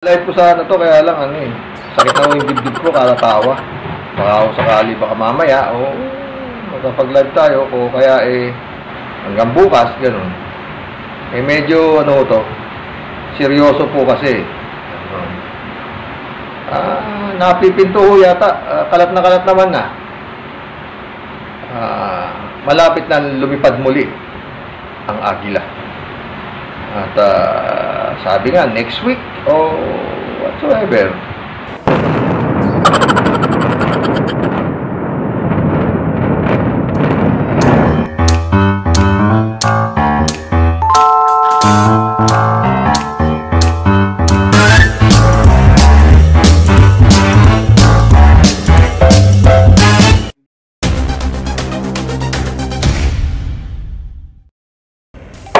Live ko sana to, kaya lang ano eh, sakit na yung dibdib ko, kalatawa. Baka ako sakali, baka mamaya, o magpag-live tayo, o kaya eh, hanggang bukas, ganun. Eh medyo ano to, seryoso po kasi. Napipinto ho yata, kalat na kalat naman na. Malapit na lumipad muli ang agila. At sabi nga, next week o whatsoever.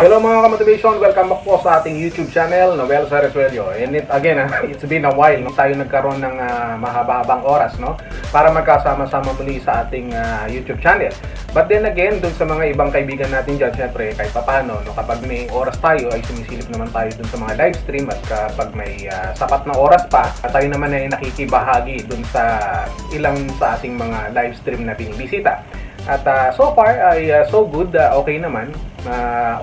Hello mga ka-motivation, welcome back po sa ating YouTube channel, Noel Sares Radio. And again, it's been a while, no? Tayo nagkaroon ng mahaba-habang oras, no? Para magkasama-sama muli sa ating YouTube channel. But then again, dun sa mga ibang kaibigan natin dyan, syempre, kahit papano, no? Kapag may oras tayo, ay sumisilip naman tayo dun sa mga live stream. At kapag may sapat na oras pa, tayo naman ay nakikibahagi dun sa ilang sa ating mga live stream na binibisita. At so far ay so good, okay naman.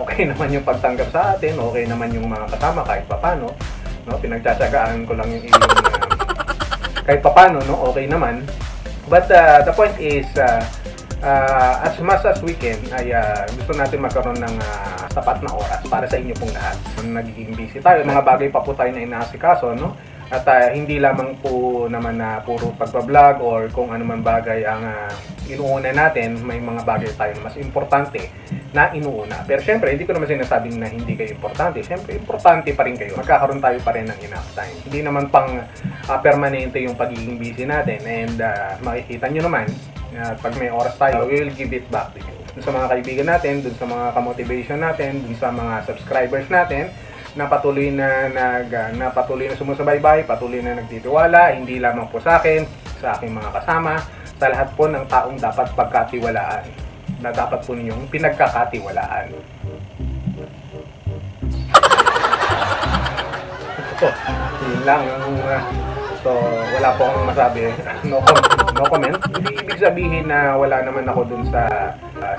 Okay naman yung pagtanggap sa atin, okay naman yung mga kasama kahit papano, no? Pinagtsatsagaan ko lang yung iyon, kahit papano, no? Okay naman. But the point is as much as we can ay gusto natin magkaroon ng sapat na oras para sa inyo pong lahat. Nagiging busy tayo, mga bagay pa po tayo na inaasikaso, no? At hindi lamang po naman na puro pagpa-vlog or kung ano man bagay ang inuuna natin, may mga bagay tayo na mas importante na inuuna. Pero syempre, hindi ko naman sinasabing na hindi kayo importante. Syempre, importante pa rin kayo. Magkakaroon tayo pa rin ng enough time. Hindi naman pang permanente yung pagiging busy natin. And makikita nyo naman, pag may oras tayo, we will give it back to you. Dun sa mga kaibigan natin, dun sa mga ka-motivation natin, dun sa mga subscribers natin, na patuloy na sumusubaybay, patuloy na nagtitiwala, hindi lamang po sa akin, sa aking mga kasama, sa lahat po ng taong dapat pagkatiwalaan, na dapat po ninyong pinagkakatiwalaan. Yun lang. So, wala po akong masabi. No comment. Hindi ibig sabihin na wala naman ako dun sa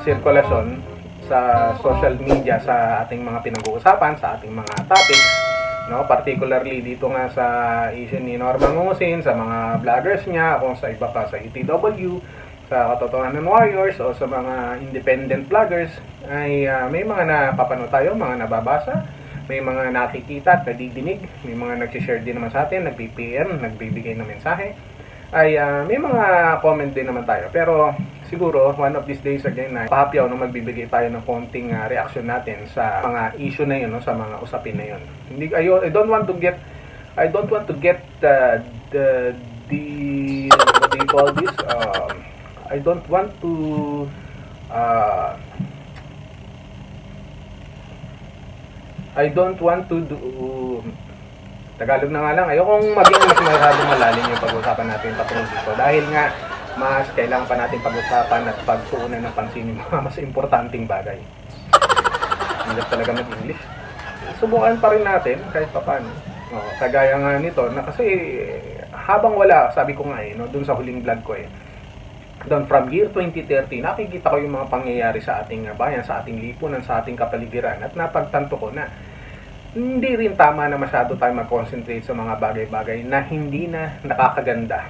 sirkulasyon, sa social media, sa ating mga pinag-uusapan, sa ating mga topics, no? Particularly dito nga sa issue ni Norman Mangusin, sa mga vloggers niya, kung sa iba pa, sa UTW, sa Katotohanan Warriors, o sa mga independent vloggers, ay may mga napapanood tayo, mga nababasa, may mga nakikita at nadidinig, may mga nagsishare din naman sa atin, nag-PPM, nagbibigay ng mensahe, ay may mga comment din naman tayo. Pero siguro, one of these days again, na pahapyaw na magbibigay tayo ng konting reaction natin sa mga issue na yun, no? Sa mga usapin na yun. Hindi, I don't want to get, what do you call this? I don't want to, do, Tagalog na nga lang, ayokong maging mas masyadong malalim yung pag-usapan natin patungkol dito. Dahil nga, mas kailangan pa natin pag-usapan at pagtuunan ng pansin yung mga mas importanteng bagay. Hindi talaga mag-English. Subukan pa rin natin kahit paano. O, kagaya nga nito na kasi habang wala, sabi ko nga eh, no, dun sa huling vlog ko eh, doon from year 2030, nakikita ko yung mga pangyayari sa ating bayan, sa ating lipunan, sa ating kapaligiran, at napagtanto ko na hindi rin tama na masyado tayo mag-concentrate sa mga bagay-bagay na hindi na nakakaganda,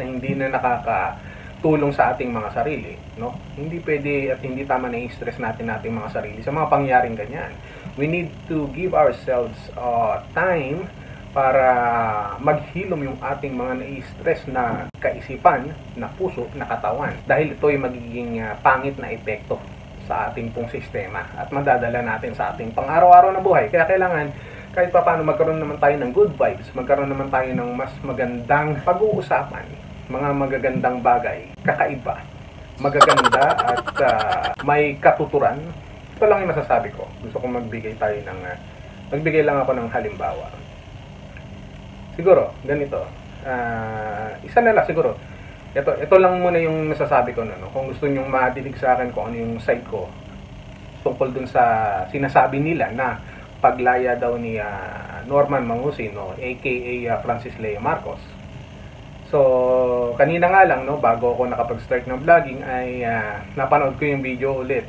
na hindi na nakakatulong sa ating mga sarili, no? Hindi pwede at hindi tama na i-stress natin ating mga sarili sa mga pangyaring ganyan. We need to give ourselves time para maghilom yung ating mga na-stress na kaisipan, na puso, na katawan. Dahil ito ay magiging pangit na epekto sa ating pong sistema at madadala natin sa ating pang-araw-araw na buhay. Kaya kailangan kahit pa paano magkaroon naman tayo ng good vibes, magkaroon naman tayo ng mas magandang pag-uusapan, mga magagandang bagay, kakaiba, magaganda at may katuturan. Ito lang yung masasabi ko. Gusto kong magbigay tayo ng magbigay lang ako ng halimbawa. Siguro, ganito. Isa na lang siguro. Ito lang muna yung masasabi ko na, no? Kung gusto nyong madinig sa akin kung ano yung side ko tungkol dun sa sinasabi nila na paglaya daw ni Norman Mangusin, no, aka Francis Leo Marcos. So, kanina nga lang, no, bago ako nakapag-start ng vlogging ay napanood ko yung video ulit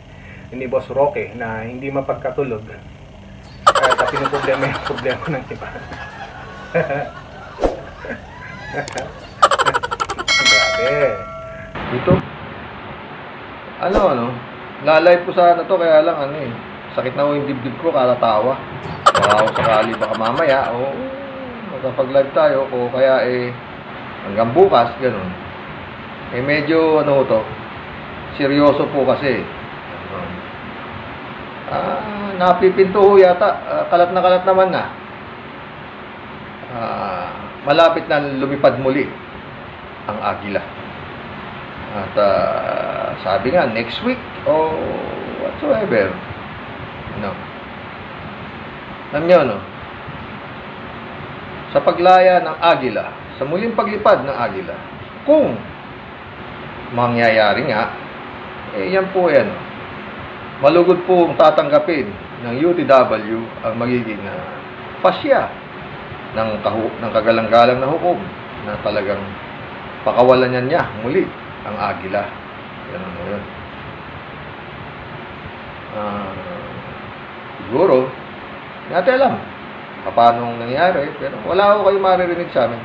ni Boss Roque na hindi mapagkatulog. Kasi yung problema ng iba. Grabe. Dito. Ano? Lalive ko sana to kaya lang ano eh. Sakit na ho yung dibdib ko, kalatawa. Baka sakali baka mamaya o magpag-live tayo o kaya eh hanggang bukas, ganun. Eh medyo ano to, seryoso po kasi. Napipinto ho yata, kalat naman na. Malapit na lumipad muli ang agila. At sabi nga, next week o whatsoever. No. Alam nyo, no? Sa paglaya ng agila, sa muling paglipad ng agila, kung mangyayari nga, eh yan po yan. Malugod po ang tatanggapin ng UTW ang magiging pasya ng kagalang-galang na hukom na talagang pakawalan niya muli ang agila. Yan ang ngayon. Siguro, natin alam paano nangyari, pero wala ko kayo maririnig sa amin.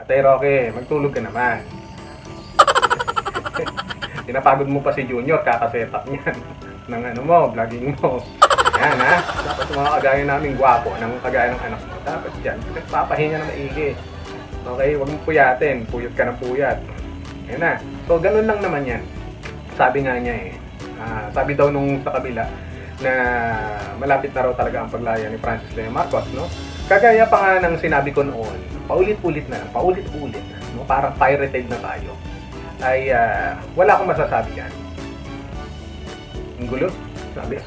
Ate Roque, magtulog ka naman. Tinapagod mo pa si Junior, kakasetak niyan ng ano mo, vlogging mo. Yan ha, dapat mga kagaya namin gwapo, ng kagaya ng anak mo. Dapat dyan, papahinga na maigi. Okay, huwag mong puyatin, puyot ka ng puyat. Yan na, so ganun lang naman yan. Sabi nga niya eh, sabi daw nung sa kabila na malapit na raw talaga ang paglaya ni Francis Leo Marcos, no? Kagaya pa nga ng sinabi ko noon, paulit-ulit na, no? Parang pirated na tayo. Ay wala akong masasabi yan. Ang gulo, sabi.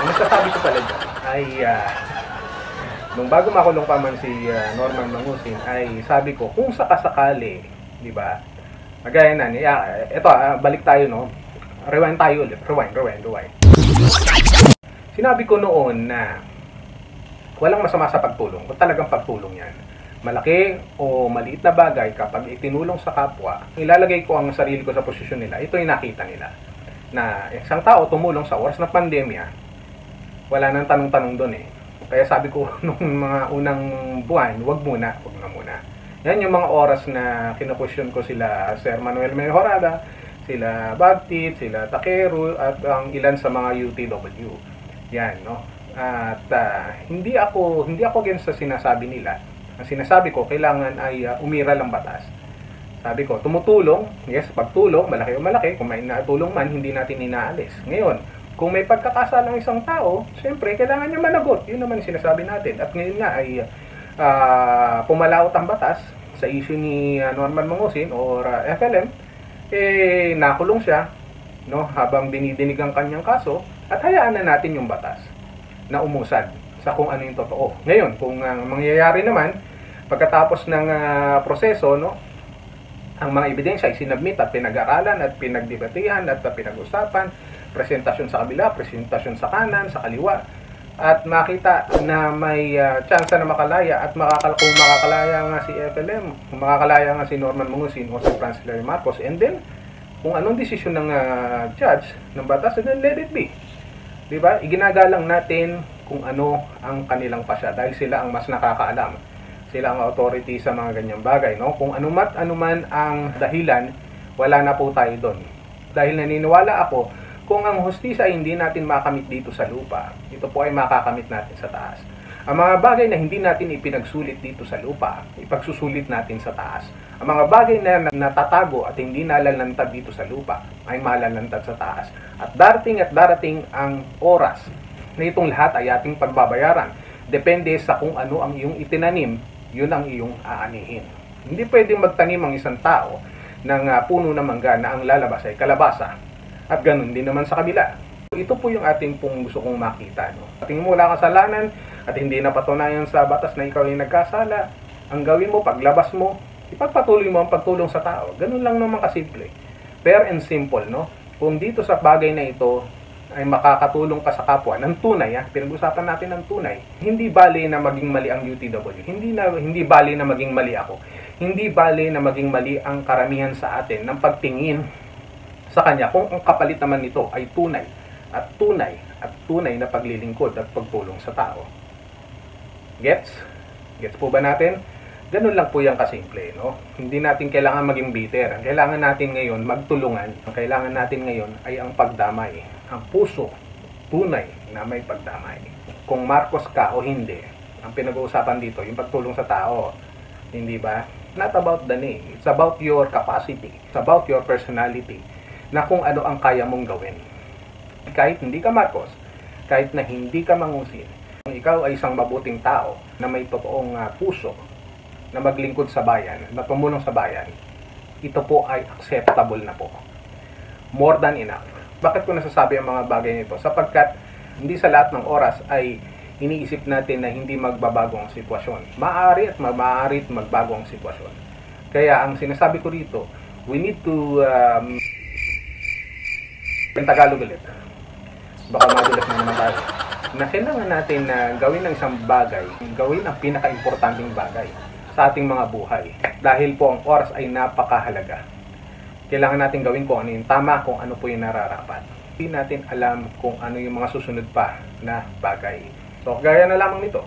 Ang masasabi ko pala dyan ay nung bago makulong pa man si Norman Mangusin ay sabi ko kung sakasakali, di ba? Kagaya na niya, eto balik tayo, no. Rewind tayo ulit. Rewind. Sinabi ko noon na walang masama sa pagtulong. Kung talagang pagtulong yan, malaki o maliit na bagay, kapag itinulong sa kapwa, ilalagay ko ang sarili ko sa posisyon nila. Ito yung nakita nila. Na isang tao tumulong sa oras ng pandemya, wala nang tanong-tanong doon eh. Kaya sabi ko nung mga unang buwan, wag na muna. Yan yung mga oras na kinakwestiyon ko sila Sir Manuel Mejorada, sila Batit, sila Takero, at ang ilan sa mga UTW. Yan, no? At hindi ako against sa sinasabi nila. Ang sinasabi ko, kailangan ay umiral ang batas. Sabi ko, tumutulong, yes, pagtulong, malaki o malaki, kung may natulong man, hindi natin inaalis. Ngayon, kung may pagkakasalang isang tao, siyempre, kailangan niya managot. Yun naman sinasabi natin. At ngayon nga ay pumalaot ang batas sa issue ni Norman Mangusin or FLM, eh, nakulong siya, no, habang dinidinig ang kanyang kaso, at hayaan na natin yung batas na umusad sa kung ano yung totoo. Ngayon, kung mangyayari naman, pagkatapos ng proseso, no, ang mga ebidensya ay sinabmit at pinag-aralan at pinagdebatehan at pinag-usapan, presentasyon sa kabila, presentasyon sa kanan, sa kaliwa, at makita na may tsansa na makalaya at kung makakalaya nga si FLM, kung makakalaya nga si Norman Mangusin o si Francis Larry Marcos, and then, kung anong desisyon ng judge ng batas, then let it be. Diba? Iginagalang natin kung ano ang kanilang pasya dahil sila ang mas nakakaalam. Sila ang authority sa mga ganyang bagay, no? Kung anuman ang dahilan, wala na po tayo doon. Dahil naniniwala ako, kung ang hustisya hindi natin makamit dito sa lupa, ito po ay makakamit natin sa taas. Ang mga bagay na hindi natin ipinagsulit dito sa lupa, ipagsusulit natin sa taas. Ang mga bagay na natatago at hindi nalalantad dito sa lupa, ay malalantad sa taas. At darating ang oras na itong lahat ay ating pagbabayaran. Depende sa kung ano ang iyong itinanim, yun ang iyong aanihin. Hindi pwedeng magtanim ang isang tao ng puno ng mangga na ang lalabas ay kalabasa. At ganun din naman sa kabila. Ito po yung ating pong gusto kong makita. No? Ating mula kasalanan at hindi napatunayan sa batas na ikaw ay nagkasala, ang gawin mo, paglabas mo, Ipagpatuloy mo ang pagtulong sa tao. Ganun lang naman kasimple. Fair and simple, no? Kung dito sa bagay na ito ay makakatulong ka sa kapwa ng tunay, pinag-usapan natin ng tunay. Hindi bale na maging mali ang UTW. Hindi bale na maging mali ako. Hindi bale na maging mali ang karamihan sa atin ng pagtingin sa kanya kung ang kapalit naman nito ay tunay at tunay at tunay na paglilingkod at pagtulong sa tao. Gets? Gets po ba natin? Ganun lang po yan kasimple, no? Hindi natin kailangan maging bitter. Ang kailangan natin ngayon, magtulungan. Ang kailangan natin ngayon ay ang pagdamay. Ang puso, tunay na may pagdamay. Kung Marcos ka o hindi, ang pinag-uusapan dito, yung pagtulong sa tao. Hindi ba? Not about the name. It's about your capacity. It's about your personality. Na kung ano ang kaya mong gawin. Kahit hindi ka Marcos, kahit na hindi ka Mangusin, kung ikaw ay isang mabuting tao na may totoong puso, na maglingkod sa bayan, na tumulong sa bayan, ito po ay acceptable na po. More than enough. Bakit ko nasasabi ang mga bagay nito? Sapagkat hindi sa lahat ng oras ay iniisip natin na hindi magbabago ang sitwasyon. Maaari at magbago ang sitwasyon. Kaya ang sinasabi ko rito, we need to... Tagalog ulit. Baka madulas na naman tayo. Na kailangan natin na gawin ang isang bagay, gawin ang pinaka-importanting bagay sa ating mga buhay. Dahil po ang oras ay napakahalaga. Kailangan natin gawin kung ano yung tama, kung ano po yung nararapat. Hindi natin alam kung ano yung mga susunod pa na bagay. So, gaya na lamang nito.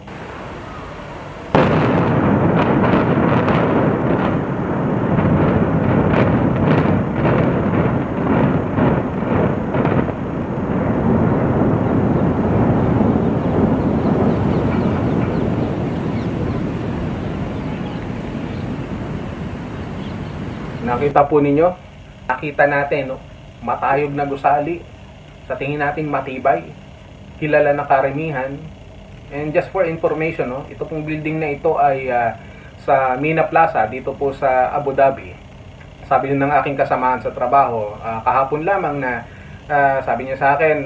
Nakita po ninyo, nakita natin, no? Matayog na gusali, sa tingin natin matibay, kilala na karamihan. And just for information, no? Ito pong building na ito ay sa Mina Plaza, dito po sa Abu Dhabi. Sabi din ng aking kasamahan sa trabaho, kahapon lamang na sabi niya sa akin,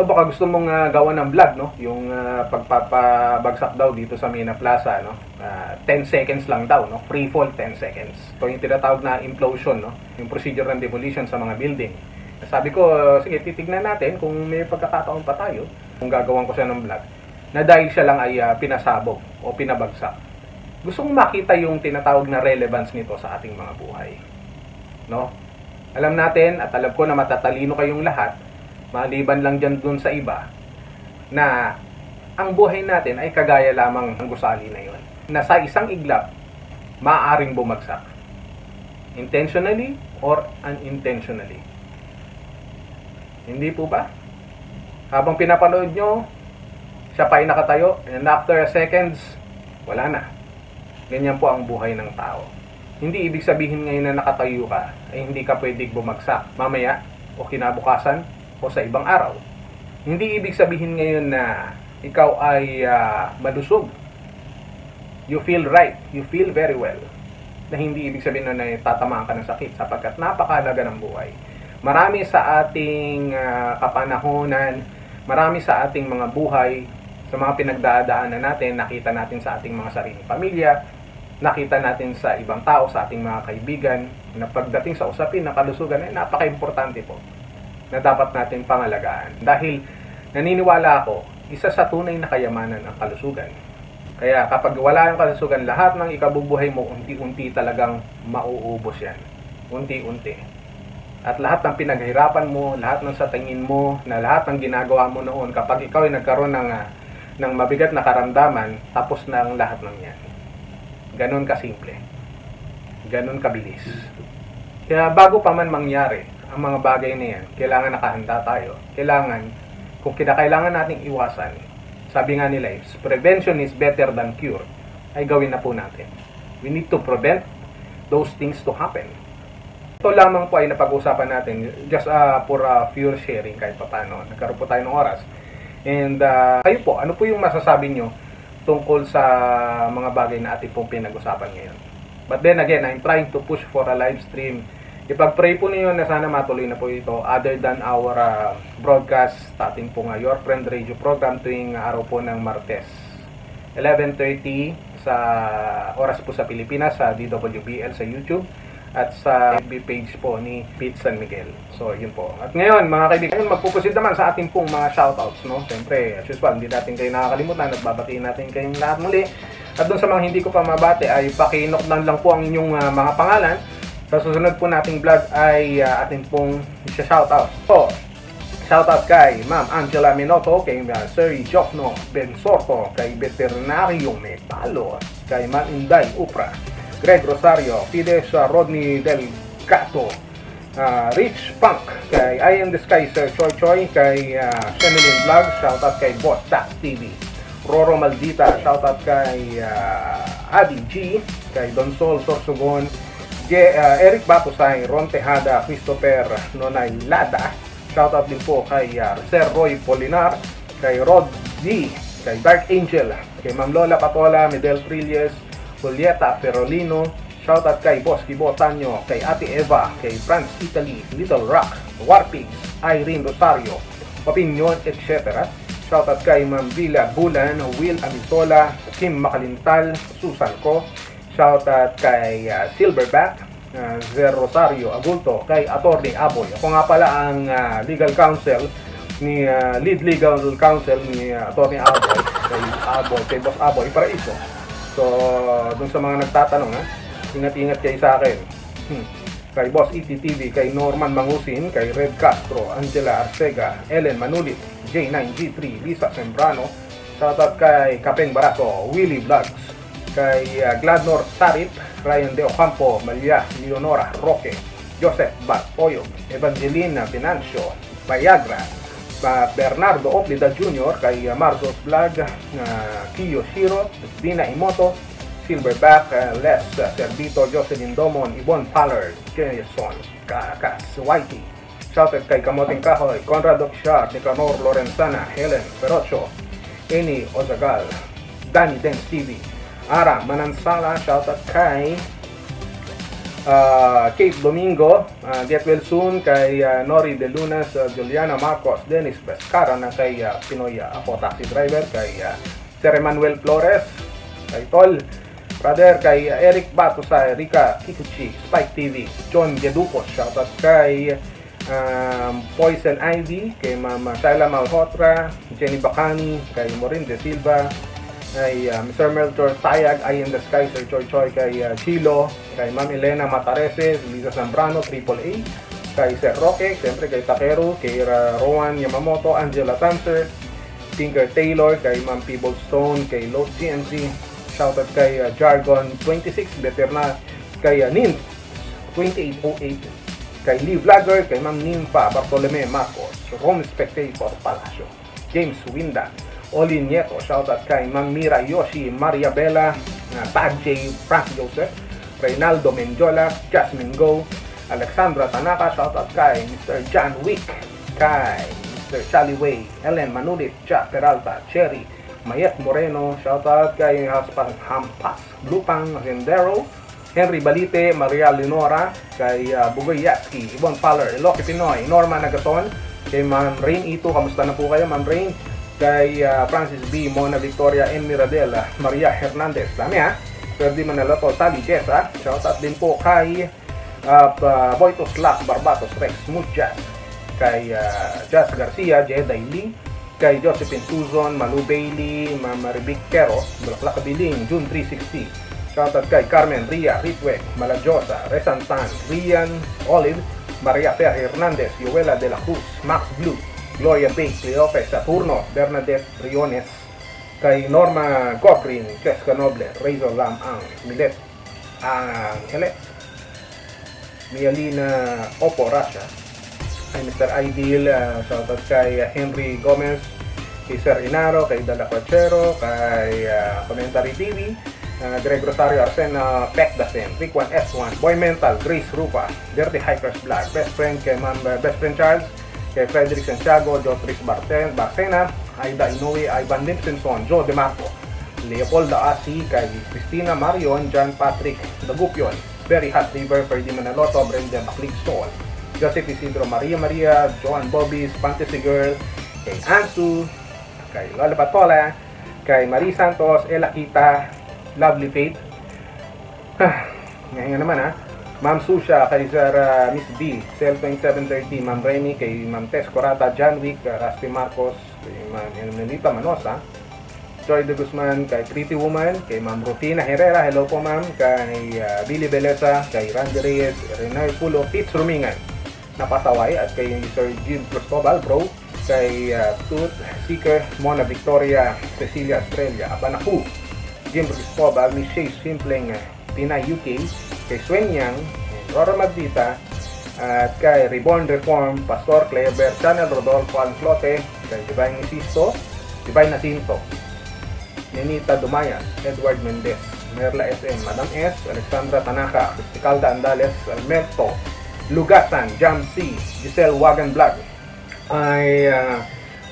baka gusto mong gawa ng vlog, no? Yung pagpapabagsak daw dito sa Mina Plaza, no? 10 seconds lang daw, no? Free fall 10 seconds. So yung tinatawag na implosion, no? Yung procedure ng demolition sa mga building. Sabi ko, sige, titignan natin kung may pagkakataon pa tayo, kung gagawin ko siya ng vlog, na dahil siya lang ay pinasabog o pinabagsak. Gusto kong makita yung tinatawag na relevance nito sa ating mga buhay, no? Alam natin at alam ko na matatalino kayong lahat, maliban lang dyan dun sa iba, na ang buhay natin ay kagaya lamang ng gusali na yun, na sa isang iglap maaaring bumagsak, intentionally or unintentionally. Hindi po ba? Habang pinapanood nyo, siya pa ay nakatayo, and after seconds wala na. Ganyan po ang buhay ng tao. Hindi ibig sabihin ngayon na nakatayo ka ay hindi ka pwedeng bumagsak mamaya o kinabukasan o sa ibang araw. Hindi ibig sabihin ngayon na ikaw ay malusog. You feel right. You feel very well. Na hindi ibig sabihin na tatamaan ka ng sakit, sapagkat napakahalaga ng buhay. Marami sa ating kapanahonan, marami sa ating mga buhay, sa mga pinagdadaanan natin, nakita natin sa ating mga sariling pamilya, nakita natin sa ibang tao, sa ating mga kaibigan, na pagdating sa usapin ng kalusugan, ay napaka-importante po, na dapat natin pangalagaan. Dahil naniniwala ako, isa sa tunay na kayamanan ang kalusugan. Kaya kapag wala yung kalusugan, lahat ng ikabubuhay mo, unti-unti talagang mauubos yan. Unti-unti. At lahat ng pinaghirapan mo, lahat ng sa tingin mo, na lahat ng ginagawa mo noon, kapag ikaw ay nagkaroon ng mabigat na karamdaman, tapos na ang lahat ng yan. Ganon kasimple. Ganon kabilis. Kaya bago pa man mangyari ang mga bagay na yan, kailangan nakahanda tayo. Kailangan, kung kinakailangan nating iwasan, sabi nga nila, prevention is better than cure, ay gawin na po natin. We need to prevent those things to happen. Ito lamang po ay napag-usapan natin, just for pure sharing kahit pa paano. Nagkaroon po tayo ng oras. And kayo po, ano po yung masasabi nyo tungkol sa mga bagay na ating pong pinag-usapan ngayon? But then again, I'm trying to push for a live stream. Ipag-pray po ninyo na sana matuloy na po ito, other than our broadcast starting po nga Your Friend Radio program tuwing araw po ng Martes 11:30 sa Oras po sa Pilipinas, sa DWBL, sa YouTube, at sa FB page po ni Pete San Miguel. So, yun po. At ngayon, mga kaibigan, magpupusid naman sa ating pong mga shoutouts, no? Siyempre, as usual, hindi natin kayo nakakalimutan. Nagbabatiin natin kayong lahat muli. At doon sa mga hindi ko pa mabati, ay pakinokdan lang po ang inyong mga pangalan. Sa susunod po nating vlog ay atin pong isa-shoutout. So, shoutout kay Ma'am Angela Minoto, kay Sir Jokno Bensorto, kay Veterinario Metalo, kay Ma'am Inday Upra, Greg Rosario, Fides Rodney Delgato, Rich Punk, kay I Am The Sky Sir Choi Choi, kay Shemelin Vlog, shoutout kay Bot Tax TV, Roro Maldita, shoutout kay Adi G, kay Donsol Sorsogon, Eric Batusay, Ron Tejada, Christopher Nonay Lada. Shoutout din po kay Sir Roy Polinar, kay Rod D, kay Dark Angel, kay Ma'am Lola Patola, Medel Trilles, Julieta Perolino. Shoutout kay Boss Kibo Tanyo, kay Ate Eva, kay France Italy, Little Rock, Warpigs, Irene Rosario, Opinion, etc. Shoutout kay Ma'am Villa Bulan, Will Amisola, Kim Makalintal, Susan Ko. Shoutout kay Silverback, Zer Rosario Agulto, kay Atty. Aboy. Ako nga pala ang legal counsel ni lead legal counsel ni Atty. Aboy, kay Boss Aboy Paraiso. So, dun sa mga nagtatanong, ingat-ingat kayo sa akin. Kay Boss ETTV, kay Norman Mangusin, kay Red Castro, Angela Arcega, Ellen Manulit, J9G3, Lisa Sembrano. Shoutout kay Kapeng Barato, Willie Vlogs, kay Gladnor Tarip, Ryan De Ocampo, Malia Leonora Roque, Joseph Batpoyog, Evangelina Financio, Bayagra, Bernardo Oplida Jr., kay Marcos Vlog, Kiyoshiro, Dina Imoto, Silverback, Les Servito, Jocelyn Domon, Yvonne Pollard, Jason Caracas, Whitey. Shoutout kay Kamoting Kahoy, Conrad Oxar, Nicanor Lorenzana, Helen Perocho, Eni Ozagal, Danny Dance TV, Ara Manansala. Shoutout kay Kate Domingo, Get Well Soon, kay Nori De Lunas, Juliana Marcos, Dennis Pescara, na kay Pinoy Ako Taxi Driver, kay Sir Emmanuel Flores, kay Tol Brother, kay Eric Batusay, Rica Kikuchi, Spike TV, John Geducos. Shoutout kay Poison Ivy, kay Mama Shaila Malhotra, Jenny Bacani, kay Maureen De Silva, kay Mr. Melchor Tayag, I Am The Sky Sir Choi Choi, kay Chilo, kay Ma'am Elena Matareses, Lisa Zambrano, Triple A, kay Sir Roque, siyempre kay Takero, kay Rowan Yamamoto, Angela Tanser, Tinker Taylor, kay Ma'am Peeble Stone, kay Lost GMC. Shoutout kay Jargon 26, Veterna, kay Nin 2808, kay Lee Vlogger, kay Ma'am Ninfa Bartolome Marcos, Rome Spectator Palacio, James Winda, Oli Nieto. Shoutout kay Ma'am Mira Yoshi, Maria Bella, Tag J, Frank Joseph, Reynaldo Menjola, Jasmine Go, Alexandra Tanaka. Shoutout kay Mr. John Wick, kay Mr. Charlie Way, Ellen Manulit, Cha Peralta, Cherry Mayet Moreno. Shoutout kay Haspang Hampas, Lupang Rendero, Henry Balite, Maria Lenora, kay Bugoy Yatsky, Yvonne Paller, Eloque Pinoy, Norma Nagaton, kay Ma'am Rain Ito. Kamusta na po kayo, Ma'am Rain? Kay Francis B, Mona Victoria M. Miradela, Maria Hernandez, dami Ferdi Manaloto, Sally Jessa. Shoutout din po kay Boytos Lap, Barbatos Rex, Muchas, kay Jazz Garcia, Jeday Lee, kay Josephine Suzon, Malu Bailey, Mama Ribic Quero, Black Biling, June 360. Shoutout kay Carmen Ria, Ritwek, Malagiosa, Resantan, Rian, Olive, Maria Fer Hernandez, Yuela de la Cruz, Max Blue, Gloria Bates, Leopez Saturno, Bernadette Briones, kay Norma Cochran, Jessica Noble, Razor Lam Ang, Milet Angeles, Mielina Opo Rasha, kay Mr. Ideal. Shoutout kay Henry Gomez, kay Sir Inaro, kay Dala Quachero, kay Commentary TV, Greg Rosario Arsena, Peck Dasen, Rick 1S1, Boy Mental, Grace Rupa, Dirty Hikers Black, Best Friend kay Ma'am Best Friend Charles, kay Frederick Santiago, Jotrix Barcena, Aida Inoue, Ivan Lipsinson, Joe DeMarco, Leopoldo Asi, kay Cristina Marion, John Patrick Dagupion, Very Hot River, Ferdi Manaloto, Brenda Maclig Sol, Joseph Isidro, Maria Maria, Joan Bobis, Fantasy Girl, kay Ansu, kay Lola Patola, kay Marie Santos, Ela Kita, Lovely Faith. Ngayon naman ha. Ma'am Susha, kay Sir Miss B, Cell 2730, Ma'am Remy, kay Ma'am Tess Corata, John Wick, Raspi Marcos, kay Ma'am Elmenita Manosa, Joy de Guzman, kay Pretty Woman, kay Ma'am Rutina Herrera, hello po ma'am, kay Billy Beleza, kay Randy Reyes, Renay Pulo, Pete Rumingan, Napasaway, at kay Sir Jim Cristobal, bro, kay Tooth Seeker, Mona Victoria, Cecilia Estrella, Abanaku, Jim Cristobal, Miss Chase Simpleng, Pinay UK, kay Swenyang, Roro Magdita, at kay Reborn Reform, Pastor Clever, Channel Rodolfo Alflote, kay Divine Nisisto, Divine Natinto, Nenita Dumayas, Edward Mendez, Merla SM, Madam S, Alexandra Tanaka, Cristicalda Andales, Almerto, Lugatan, Jam C, Giselle Wagenblag, ay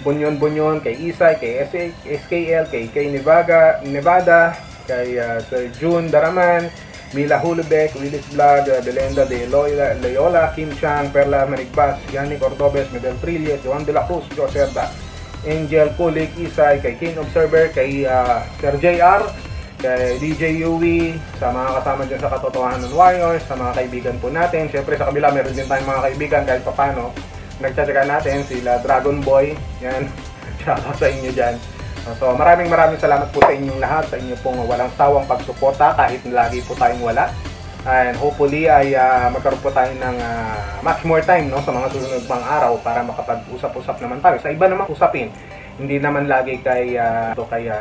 Bunyon, kay Isay, kay SKL, kay Nevada, kay Sir June Daraman, Mila Hulubek, Willis Vlad, Belenda de Loyola, Kim Chang, Perla Manigbas, Yannick Ordobes, Medel Trilles, Joan de la Cruz, Joserda, Angel Kulik, Isay, kay King Observer, kay Sir JR, kay DJ Yui, sa mga kasama dyan sa Katotohanan Warriors, sa mga kaibigan po natin. Siyempre sa kabila meron din tayong mga kaibigan kahit papano. Nagtsatsaga natin sila Dragon Boy, yan, tsaka sa inyo dyan. So maraming salamat po sa inyong lahat, sa inyo pong walang sawang pagsuporta kahit lagi po tayong wala. And hopefully ay magkaroon po tayo ng much more time, no, sa mga susunod pang araw para makapag-usap-usap naman tayo sa iba namang usapin. Hindi naman lagi kay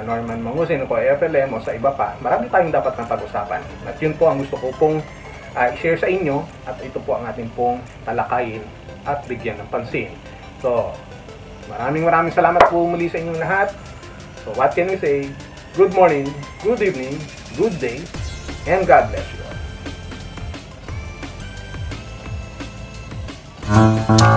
Norman Mangusin o FLM o sa iba pa. Marami tayong dapat na pag-usapan. At yun po ang gusto ko pong i-share sa inyo, at ito po ang ating pong talakayin at bigyan ng pansin. So maraming salamat po muli sa inyong lahat. So what can we say? Good morning, good evening, good day, and God bless you all.